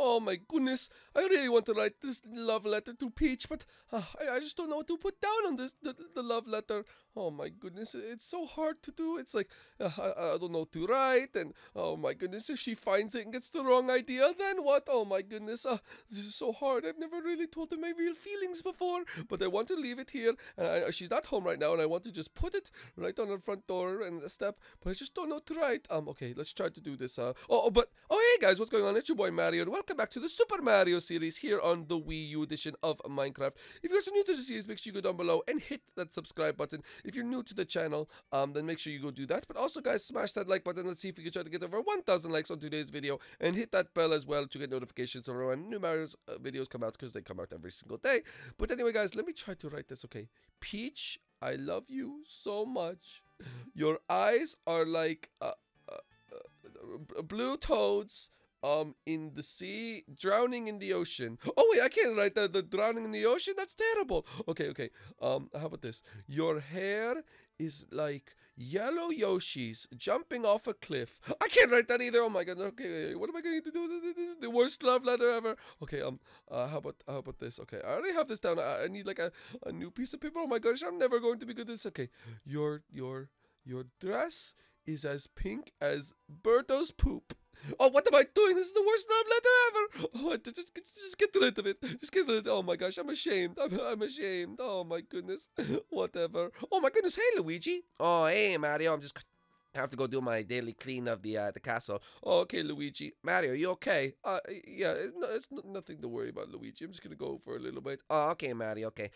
Oh my goodness, I really want to write this love letter to Peach, but I just don't know what to put down on this the love letter. Oh my goodness, it's so hard to do. It's like, I don't know what to write, and oh my goodness, if she finds it and gets the wrong idea, then what? Oh my goodness, this is so hard. I've never really told her my real feelings before, but I want to leave it here, and she's not home right now, and I want to just put it right on her front door and the step, but I just don't know what to write. Okay, let's try to do this, hey guys, what's going on? It's your boy Mario, and welcome back to the Super Mario series here on the Wii U edition of Minecraft. If you guys are new to the series, make sure you go down below and hit that subscribe button. If you're new to the channel, then make sure you go do that, but also guys, smash that like button. Let's see if we can try to get over 1,000 likes on today's video, and hit that bell as well to get notifications of when new Mario's videos come out, because they come out every single day. But anyway guys, let me try to write this, okay? Peach, I love you so much. Your eyes are like blue toads in the sea, drowning in the ocean. Oh wait, I can't write that. The drowning in the ocean, that's terrible. Okay, how about this? Your hair is like yellow Yoshi's jumping off a cliff. I can't write that either. Oh my god. Okay, what am I going to do? This is the worst love letter ever. Okay, how about this? Okay, I already have this down. I need like a new piece of paper. Oh my gosh, I'm never going to be good at this. Okay, your dress is as pink as Birdo's poop. Oh, what am I doing? This is the worst love letter ever. Oh, just get rid of it. Just get rid of it. Oh my gosh, I'm ashamed. I'm ashamed. Oh my goodness. Whatever. Oh my goodness. Hey, Luigi. Oh, hey, Mario. I'm just have to go do my daily clean of the castle. Oh, okay, Luigi. Mario, you okay? Yeah, it's nothing to worry about, Luigi. I'm just gonna go for a little bit. Oh, okay, Mario. Okay.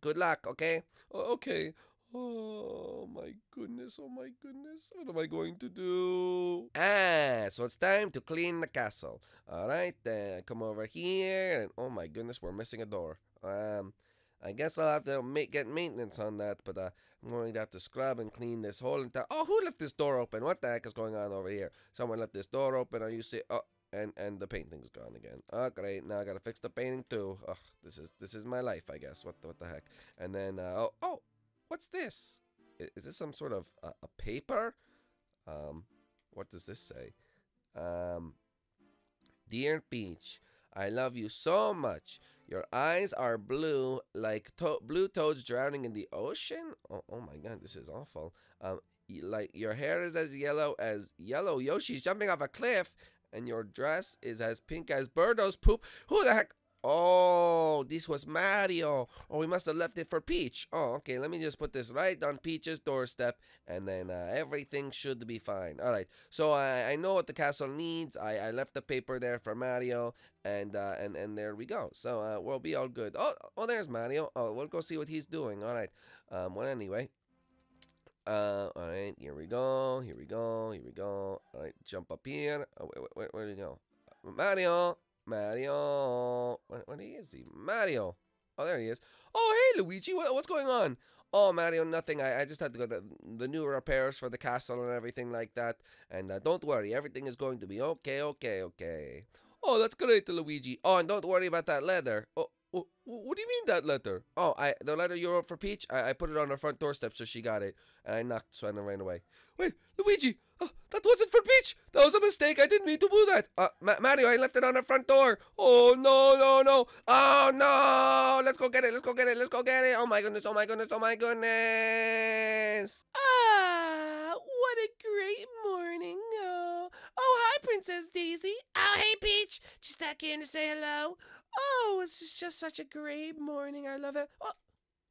Good luck. Okay. Oh, okay. Oh my goodness, oh my goodness. What am I going to do? So it's time to clean the castle. Alright, then come over here, and oh my goodness, we're missing a door. I guess I'll have to get maintenance on that, but I'm going to have to scrub and clean this whole entire... Oh, who left this door open? What the heck is going on over here? Someone left this door open, oh, and the painting's gone again. Oh great, now I gotta fix the painting too. Oh, this is my life, I guess. What the heck? And then, oh! What's this? Is this some sort of a paper? What does this say? Dear Peach, I love you so much. Your eyes are blue like blue toads drowning in the ocean. Oh my god, this is awful. Like your hair is as yellow Yoshi's jumping off a cliff, and your dress is as pink as Birdo's poop. Who the heck? Oh, this was Mario. Oh, we must have left it for Peach. Oh, okay, let me just put this right on Peach's doorstep, and then everything should be fine. All right, so I know what the castle needs. I left the paper there for Mario, and there we go. So we'll be all good. Oh, there's Mario. Oh, we'll go see what he's doing. All right, well, anyway. All right, here we go, here we go, here we go. All right, jump up here. Oh, wait, where did he go? Mario! Mario, where is he? Mario, oh there he is. Oh hey Luigi, what's going on? Oh Mario, nothing. I just had to go the new repairs for the castle and everything like that. And don't worry, everything is going to be okay. Oh that's great, Luigi. Oh and don't worry about that letter. Oh what do you mean that letter? Oh the letter you wrote for Peach. I put it on her front doorstep so she got it, and I knocked so I ran away. Wait Luigi. That wasn't for Peach! That was a mistake! I didn't mean to do that! Mario, I left it on the front door! Oh, no! Oh, no! Let's go get it! Let's go get it! Oh, my goodness! Oh, my goodness! Ah, what a great morning! Oh, hi, Princess Daisy! Oh, hey, Peach! Just back here to say hello! Oh, this is just such a great morning! I love it! Oh,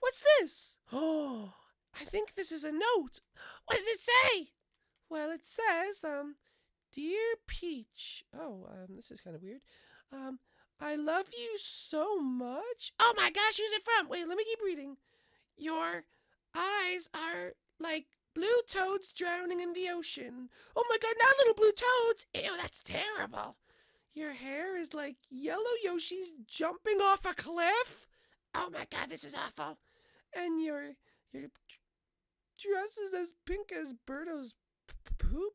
what's this? Oh, I think this is a note! What does it say? Well, it says, Dear Peach, this is kind of weird, I love you so much. Oh my gosh, who's it from? Wait, let me keep reading. Your eyes are like blue toads drowning in the ocean. Oh my god, not little blue toads. Ew, that's terrible. Your hair is like yellow Yoshi's jumping off a cliff. Oh my god, this is awful. And your dress is as pink as Birdo's poop.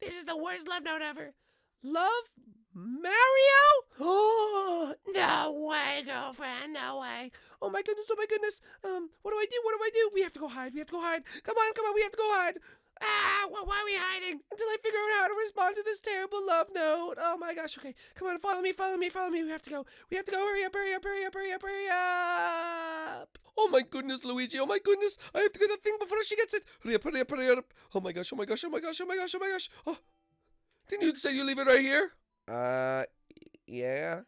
This is the worst love note ever. Love Mario? Oh, no way, girlfriend, no way. Oh my goodness. What do I do? We have to go hide. Come on, we have to go hide. Ah, why are we hiding? Until I figure out how to respond to this terrible love note. Oh my gosh, okay. Come on, follow me, follow me, follow me. We have to go. We have to go. Hurry up, hurry up, hurry up, hurry up, hurry up. Oh my goodness, Luigi. Oh my goodness. I have to get that thing before she gets it. Hurry up, hurry up, hurry up. Oh my gosh, oh my gosh, oh my gosh, oh my gosh, oh my gosh. Oh. Didn't you say you leave it right here? Yeah.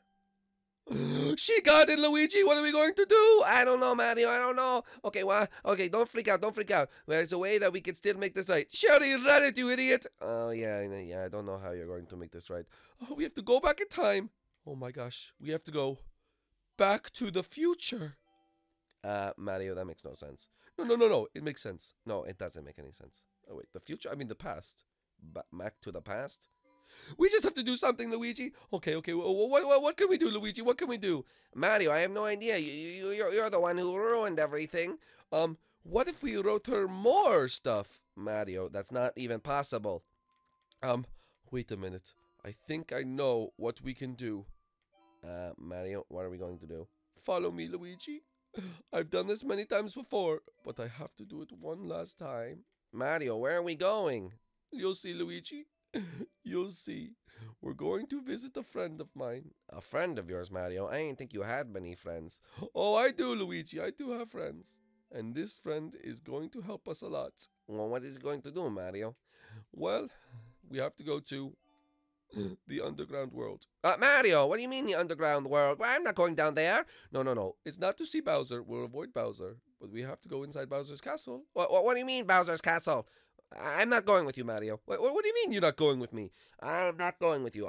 She got it, Luigi. What are we going to do? I don't know, Mario. I don't know. Okay, well, okay, don't freak out. Don't freak out. There's a way that we can still make this right. Shouty, run it, you idiot. Oh, yeah. I don't know how you're going to make this right. Oh, we have to go back in time. Oh, my gosh. We have to go back to the future. Mario, that makes no sense. No. It makes sense. No, it doesn't make any sense. Oh, wait. The future? I mean, the past. Back to the past? We just have to do something, Luigi. Okay. What can we do, Luigi? What can we do? Mario, I have no idea. You're the one who ruined everything. What if we wrote her more stuff? Mario, that's not even possible. Wait a minute. I think I know what we can do. Mario, what are we going to do? Follow me, Luigi. I've done this many times before, but I have to do it one last time. Mario, where are we going? You'll see, Luigi. You'll see. We're going to visit a friend of mine. A friend of yours, Mario? I didn't think you had many friends. Oh, I do, Luigi. I do have friends. And this friend is going to help us a lot. Well, what is he going to do, Mario? Well, we have to go to the underground world. Mario, what do you mean the underground world? Well, I'm not going down there. No. It's not to see Bowser. We'll avoid Bowser. But we have to go inside Bowser's castle. What do you mean, Bowser's castle? I'm not going with you, Mario. What do you mean you're not going with me? I'm not going with you.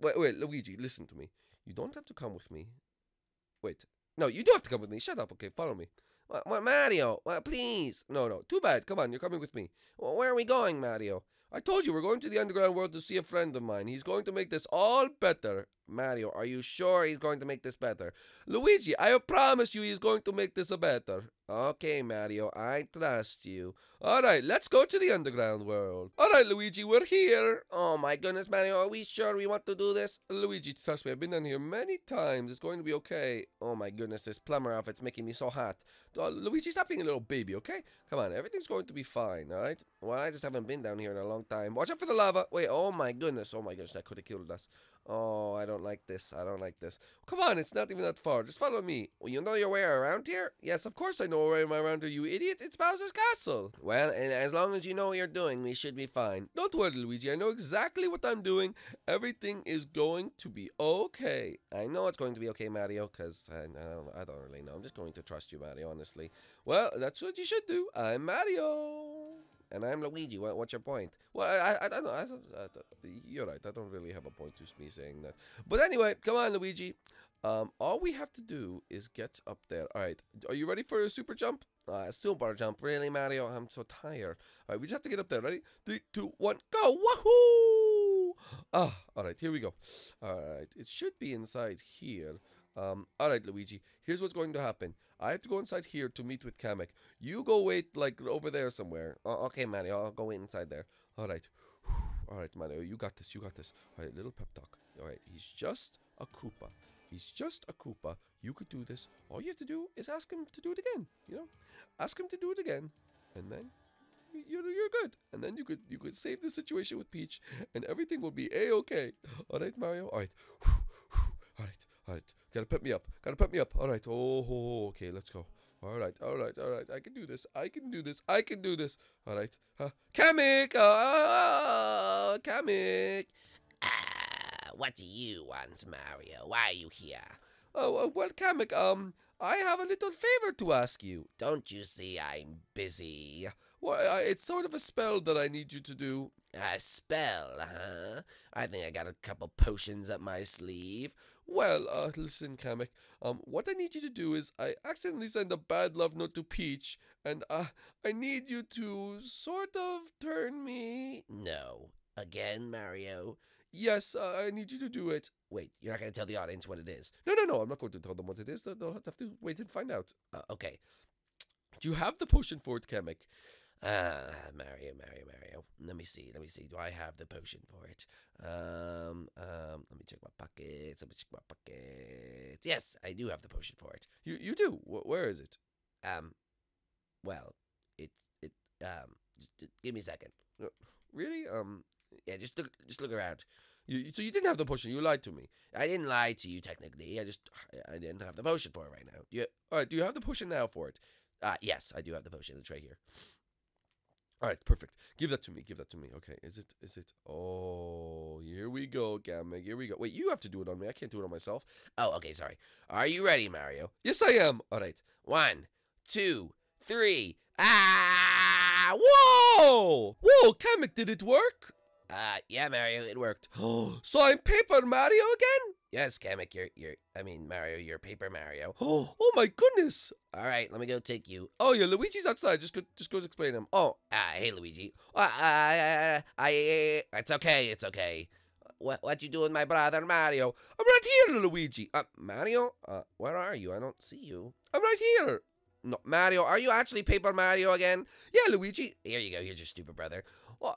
Wait, Luigi, listen to me. You don't have to come with me. Wait. No, you do have to come with me. Shut up. Okay, follow me. Mario, please. No. Too bad. Come on, you're coming with me. Where are we going, Mario? I told you we're going to the underground world to see a friend of mine. He's going to make this all better. Mario, are you sure he's going to make this better? Luigi, I promise you he's going to make this better. Okay, Mario, I trust you. All right, let's go to the underground world. All right, Luigi, we're here. Oh, my goodness, Mario, are we sure we want to do this? Luigi, trust me, I've been down here many times. It's going to be okay. Oh, my goodness, this plumber outfit's making me so hot. Luigi, stop being a little baby, okay? Come on, everything's going to be fine, all right? Well, I just haven't been down here in a long time. Watch out for the lava. Wait, oh, my goodness, that could have killed us. Oh, I don't like this. I don't like this. Come on, it's not even that far. Just follow me. Well, you know your way around here? Yes, of course I know my way around here, you idiot. It's Bowser's Castle. Well, and as long as you know what you're doing, we should be fine. Don't worry, Luigi. I know exactly what I'm doing. Everything is going to be okay. I know it's going to be okay, Mario, because I don't really know. I'm just going to trust you, Mario, honestly. Well, that's what you should do. I'm Mario. And I'm Luigi. What's your point? Well, I don't know. You're right. I don't really have a point to me saying that. But anyway, come on, Luigi. All we have to do is get up there. All right. Are you ready for a super jump? Super jump. Really, Mario? I'm so tired. All right. We just have to get up there. Ready? 3, 2, 1, go. Woohoo! Ah, all right. Here we go. All right. It should be inside here. All right, Luigi, here's what's going to happen. I have to go inside here to meet with Kamek. You go wait, like, over there somewhere. Oh, okay, Mario, I'll go wait inside there. All right. All right, Mario, you got this, you got this. All right, little pep talk. All right, he's just a Koopa. He's just a Koopa. You could do this. All you have to do is ask him to do it again, you know? Ask him to do it again, and then you're good. And then you could save the situation with Peach, and everything will be A-okay. All right, Mario, all right. All right, gotta put me up, all right, oh, okay, let's go, all right, I can do this, all right, Kamek, Kamek. What do you want, Mario? Why are you here? Oh, well, Kamek, I have a little favor to ask you. Don't you see I'm busy? Well, it's sort of a spell that I need you to do. A spell, huh? I think I got a couple potions up my sleeve. Well, listen, Kamek, what I need you to do is I accidentally sent a bad love note to Peach, and I need you to sort of turn me... No. Again, Mario? Yes, I need you to do it. Wait, you're not going to tell the audience what it is? No, I'm not going to tell them what it is. They'll have to wait and find out. Okay. Do you have the potion for it, Kamek? Mario. Let me see. Do I have the potion for it? Let me check my pockets. Yes, I do have the potion for it. You do? Where is it? Well, it, Just give me a second. Really? Yeah, just look around. So you didn't have the potion. You lied to me. I didn't lie to you technically. I didn't have the potion for it right now. All right. Do you have the potion now for it? Yes, I do have the potion. It's right here. All right, perfect. Give that to me. Give that to me. Okay. Is it? Oh, here we go, Kamek. Here we go. Wait, you have to do it on me. I can't do it on myself. Oh, okay. Sorry. Are you ready, Mario? Yes, I am. All right. 1, 2, 3. Ah! Whoa! Whoa, Kamek, did it work? Yeah, Mario, it worked. Oh, so I'm Paper Mario again? Yes, Kamek, I mean, Mario, you're Paper Mario. Oh my goodness. All right, let me go take you. Oh, yeah, Luigi's outside. Just go explain him. Oh, hey, Luigi. It's okay. What you doing, my brother, Mario? I'm right here, Luigi. Mario? Where are you? I don't see you. I'm right here. No, Mario, are you actually Paper Mario again? Yeah, Luigi. Here you go. Here's your stupid brother. Well,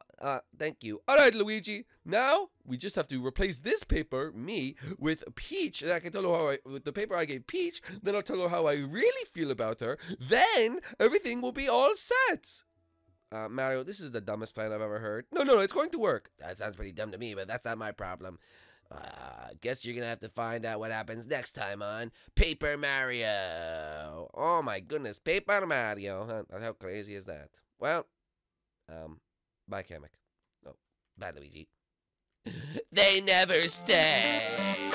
thank you. All right, Luigi. Now we just have to replace this paper, me, with Peach. And I can tell her how with the paper I gave Peach. Then I'll tell her how I really feel about her. Then everything will be all set. Mario, this is the dumbest plan I've ever heard. No, it's going to work. That sounds pretty dumb to me, but that's not my problem. Guess you're gonna have to find out what happens next time on Paper Mario. Oh my goodness, Paper Mario. Huh? How crazy is that? Well, bye, Kamek. Oh, bye, Luigi. They never stay.